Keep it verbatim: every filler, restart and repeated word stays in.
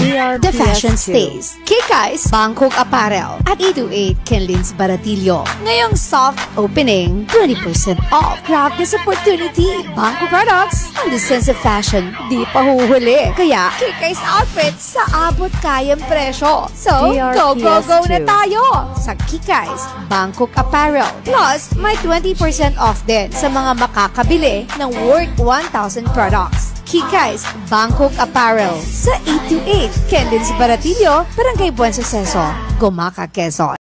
the fashion stays. Kikay's Bangkok Apparel at E twenty-eight Kenlyn's Baratilyo. Ngayong soft opening, twenty percent off. Grab this opportunity. Bangko products, ang sense of fashion, di pa huhuli. Kaya, Kikay's outfits sa abot kayang presyo. So, go, go, go na tayo sa Kikay's Bangkok Apparel. Plus, may twenty percent off din sa mga makakabili ng worth one thousand products. Kikay's Bangkok Apparel sa eight twenty-eight Kenlyn's Baratilyo, Barangay Buen Suceso, Gumaca, Quezon.